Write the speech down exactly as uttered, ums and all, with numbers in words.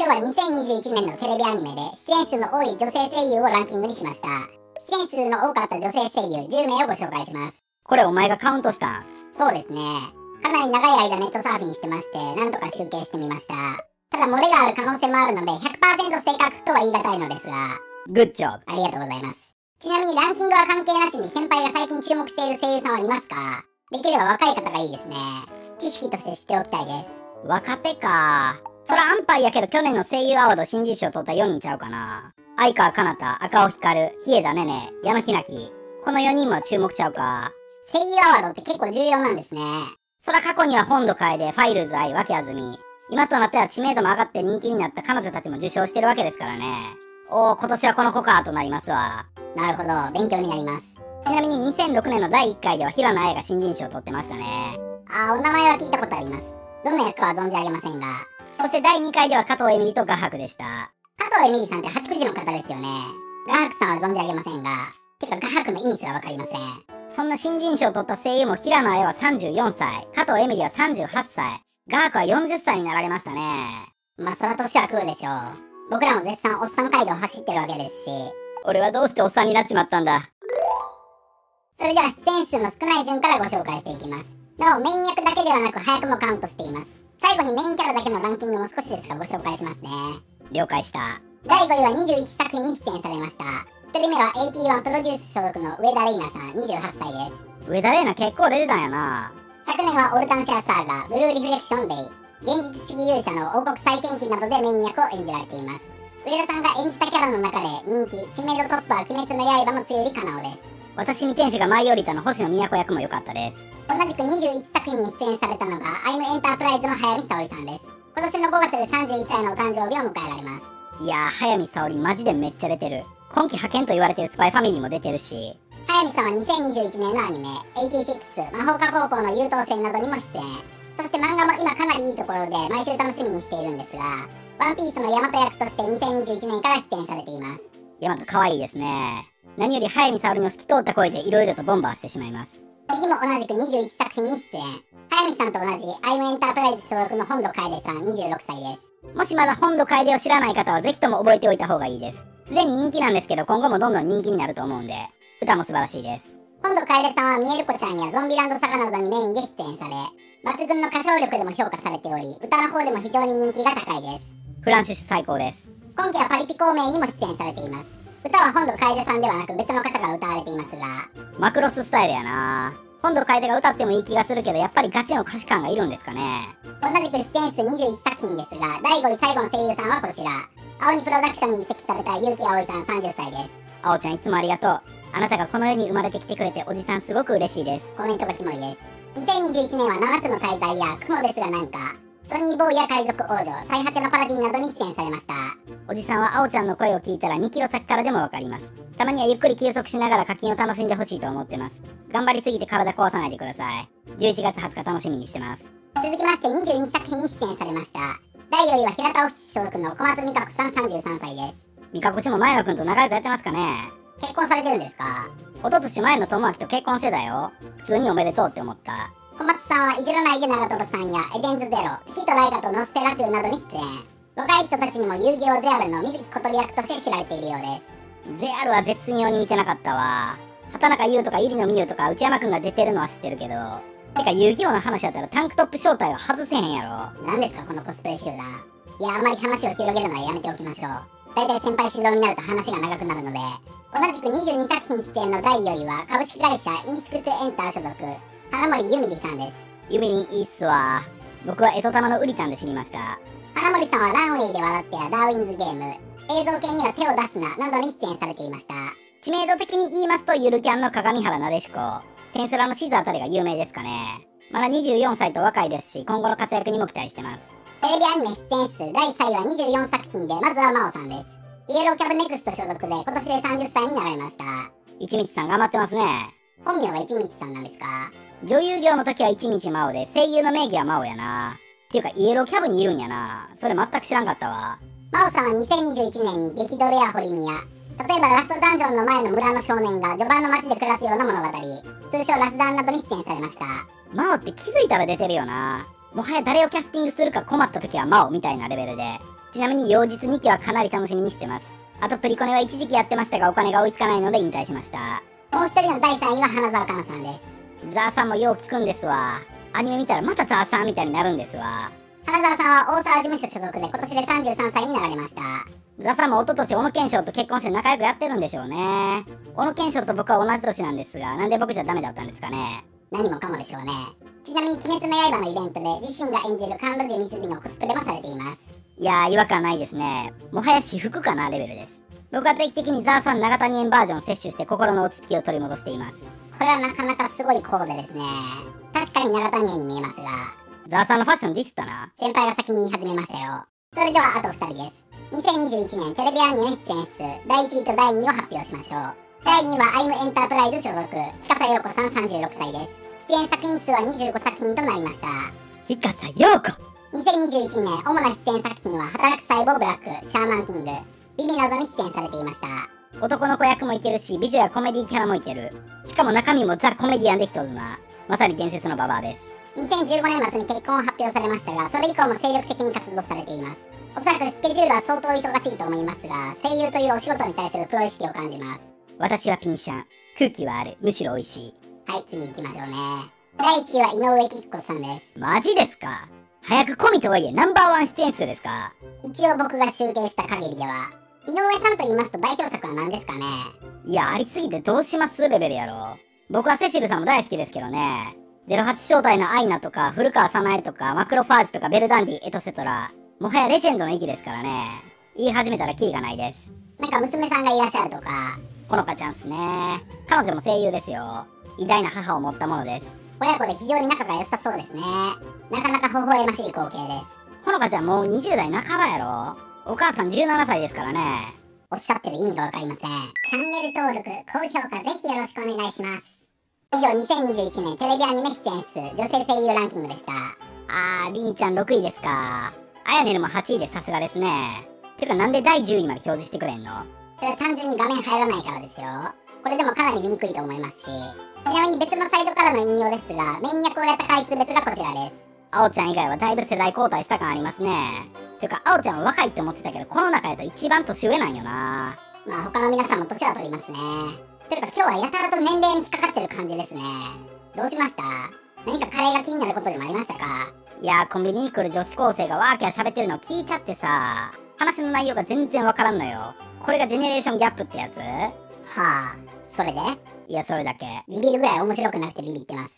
今日はにせんにじゅういちねんのテレビアニメで出演数の多い女性声優をランキングにしました。出演数の多かった女性声優じゅう名をご紹介します。これお前がカウントしたん？そうですね。かなり長い間ネットサーフィンしてまして、なんとか集計してみました。ただ漏れがある可能性もあるので ひゃくパーセント 正確とは言い難いのですが、グッジョブ、ありがとうございます。ちなみにランキングは関係なしに先輩が最近注目している声優さんはいますか？できれば若い方がいいですね。知識として知っておきたいです。若手か。そら安牌やけど、去年の声優アワード新人賞取ったよにんちゃうかな。相川かなた、赤尾光、日枝ねね、矢野ひなき。このよにんは注目ちゃうか。声優アワードって結構重要なんですね。そら過去には本土楓、ファイルズ愛、脇あずみ。今となっては知名度も上がって人気になった彼女たちも受賞してるわけですからね。おー、今年はこの子かとなりますわ。なるほど、勉強になります。ちなみににせんろくねんのだいいっかいでは平野綾が新人賞を取ってましたね。あー、お名前は聞いたことあります。どの役は存じ上げませんが。そしてだいにかいでは加藤エミリと画伯でした。加藤エミリさんって八口の方ですよね。画伯さんは存じ上げませんが、てか画伯の意味すらわかりません。そんな新人賞を取った声優も平野綾はさんじゅうよんさい、加藤エミリはさんじゅうはっさい、画伯はよんじゅっさいになられましたね。まあそら年は食うでしょう。僕らも絶賛おっさん街道を走ってるわけですし。俺はどうしておっさんになっちまったんだ。それでは出演数の少ない順からご紹介していきます。なおメイン役だけではなく配役もカウントしています。最後にメインキャラだけのランキングも少しですがご紹介しますね。了解した。だいごいはにじゅういちさくひんに出演されました。ひとりめははちじゅういちプロデュース所属の上田玲奈さん、にじゅうはっさいです。上田玲奈結構出てたんやな。昨年はオルタンシアサーガー、ブルーリフレクションレイ、現実主義勇者の王国再建記などでメイン役を演じられています。上田さんが演じたキャラの中で人気、知名度トップは鬼滅の刃の露莉かなおです。私に天使が舞い降りたの星野都役も良かったです。同じくにじゅういちさくひんに出演されたのがアイムエンタープライズの早見沙織さんです。今年のごがつでさんじゅういっさいのお誕生日を迎えられます。いやー、早見沙織マジでめっちゃ出てる。今季派遣と言われてるスパイファミリーも出てるし。早見さんはにせんにじゅういちねんのアニメはちじゅうろく、魔法科高校の優等生などにも出演。そして漫画も今かなりいいところで毎週楽しみにしているんですが、ワンピースの大和役としてにせんにじゅういちねんから出演されています。大和可愛いですね。何より早見沙織の透き通った声でいろいろとボンバーしてしまいます。次も同じくにじゅういちさくひんに出演。早見さんと同じアイムエンタープライズ所属の本土楓さん、にじゅうろくさいです。もしまだ本土楓を知らない方はぜひとも覚えておいた方がいいです。すでに人気なんですけど、今後もどんどん人気になると思うんで、歌も素晴らしいです。本土楓さんはミエルコちゃんやゾンビランドサガなどにメインで出演され、抜群の歌唱力でも評価されており、歌の方でも非常に人気が高いです。フランシュシュ最高です。今季はパリピ孔明にも出演されています。歌は本土楓さんではなく別の方が歌われていますが、マクロススタイルやな。本土楓が歌ってもいい気がするけど、やっぱりガチの歌手感がいるんですかね。同じく出演数にじゅういちさくひんですが、だいごい最後の声優さんはこちら、青鬼プロダクションに移籍された結城葵さん、さんじゅっさいです。青ちゃんいつもありがとう。あなたがこの世に生まれてきてくれておじさんすごく嬉しいです。コメントがキモいです。にせんにじゅういちねんはななつの大罪や雲ですが何か、ソニーボーイや海賊王女、最果てのパラディなどに出演されました。おじさんは青ちゃんの声を聞いたらにキロ先からでもわかります。たまにはゆっくり休息しながら課金を楽しんでほしいと思ってます。頑張りすぎて体壊さないでください。じゅういちがつはつか楽しみにしてます。続きましてにじゅうにさくひんに出演されました。だいよんいは平田オフィス所属の小松美香子さん、さんじゅうさんさいです。美香子氏も前野くんと仲良くやってますかね。結婚されてるんですか？おととし前野智明と結婚してたよ。普通におめでとうって思った。小松さんはいじらないで長瀞さんやエデンズゼロ、月とライガとノスペラトゥなどに出演。若い人たちにも遊戯王ゼアルの水木小鳥役として知られているようです。ゼアルは絶妙に見てなかったわ。畑中優とか入野美優とか内山くんが出てるのは知ってるけど。てか遊戯王の話だったらタンクトップ正体は外せへんやろ。なんですかこのコスプレ集団。いや、あまり話を広げるのはやめておきましょう。大体先輩主導になると話が長くなるので。同じくにじゅうにさくひん出演のだいよんいは株式会社インスクトゥエンター所属、花森ゆみりさんです。ゆみりいいっすわ。僕はエトタマのウリタンで知りました。花森さんはランウェイで笑ってやダーウィンズゲーム、映像系には手を出すななどに出演されていました。知名度的に言いますとゆるキャンの鏡原なでしこ、テンスラのシズあたりが有名ですかね。まだにじゅうよんさいと若いですし、今後の活躍にも期待してます。テレビアニメ出演数だいさんいはにじゅうよんさくひんで、まずは真央さんです。イエローキャブネクスト所属で今年でさんじゅっさいになられました。一道さん頑張ってますね。本名が一道さんなんですか？女優業の時は一日真央で、声優の名義は真央やな。っていうかイエローキャブにいるんやな。それ全く知らんかったわ。真央さんはにせんにじゅういちねんに激ドレや堀宮、例えばラストダンジョンの前の村の少年が序盤の街で暮らすような物語、通称ラスダンなどに出演されました。真央って気づいたら出てるよな。もはや誰をキャスティングするか困った時は真央みたいなレベルで、ちなみに妖術にきはかなり楽しみにしてます。あとプリコネは一時期やってましたがお金が追いつかないので引退しました。もう一人のだいさんいは花澤香菜さんです。ザーさんもよう聞くんですわ。アニメ見たらまたザーさんみたいになるんですわ。花澤さんは大沢事務所所属で今年でさんじゅうさんさいになられました。ザーさんも一昨年小野賢章と結婚して仲良くやってるんでしょうね。小野賢章と僕は同じ年なんですが、なんで僕じゃダメだったんですかね。何もかもでしょうね。ちなみに鬼滅の刃のイベントで自身が演じる甘露寺蜜璃のコスプレもされています。いやー違和感ないですね。もはや私服かなレベルです。僕は定期的にザーさん長谷園バージョンを摂取して心の落ち着きを取り戻しています。これはなかなかすごいコーデですね。確かに長谷園に見えますが、ザーさんのファッションディスったな。先輩が先に言い始めましたよ。それではあとふたりです。にせんにじゅういちねんテレビアニメ出演数だいいちいとだいにいを発表しましょう。だいにいはアイムエンタープライズ所属、日笠陽子さんさんじゅうろくさいです。出演作品数はにじゅうごさくひんとなりました。日笠陽子。にせんにじゅういちねん主な出演作品は働く細胞ブラック、シャーマンキング、ビビなどに出演されていました。男の子役もいけるし、美女やコメディキャラもいける。しかも中身もザ・コメディアンで人妻。まさに伝説のババアです。にせんじゅうごねんまつに結婚を発表されましたが、それ以降も精力的に活動されています。おそらくスケジュールは相当忙しいと思いますが、声優というお仕事に対するプロ意識を感じます。私はピンシャン、空気はある、むしろ美味しい。はい、次行きましょうね。だいいちいは井上貴子さんです。マジですか。早く込みとはいえナンバーワン出演数ですか。一応僕が集計した限りでは、井上さんと言いますと代表作は何ですかね。いや、ありすぎてどうしますレベルやろ。僕はセシルさんも大好きですけどね。ゼロはち正体のアイナとか、古川早苗とか、マクロファージとか、ベルダンディ、エトセトラ、もはやレジェンドの域ですからね。言い始めたらキリがないです。なんか娘さんがいらっしゃるとか、ほのかちゃんっすね。彼女も声優ですよ。偉大な母を持ったものです。親子で非常に仲が良さそうですね。なかなか微笑ましい光景です。ほのかちゃんもうにじゅうだいなかばやろ。お母さんじゅうななさいですからね。おっしゃってる意味がわかりません。チャンネル登録、高評価ぜひよろしくお願いします。以上にせんにじゅういちねんテレビアニメ出演数女性声優ランキングでした。あー、りんちゃんろくいですか。あやねるもはちいでさすがですね。てかなんでだいじゅういまで表示してくれんの。それは単純に画面入らないからですよ。これでもかなり見にくいと思いますし。ちなみに別のサイトからの引用ですが、メイン役をやった回数別がこちらです。あおちゃん以外はだいぶ世代交代した感ありますね。ていうかあおちゃんは若いって思ってたけど、この中やと一番年上なんよな。まあ他の皆さんも年は取りますね。ていうか今日はやたらと年齢に引っかかってる感じですね。どうしました？何かカレーが気になることでもありましたか？いやー、コンビニに来る女子高生がワーキャー喋ってるのを聞いちゃってさ、話の内容が全然わからんのよ。これがジェネレーションギャップってやつ？はあ、それで？いや、それだけ。ビビるぐらい面白くなくてビビってます。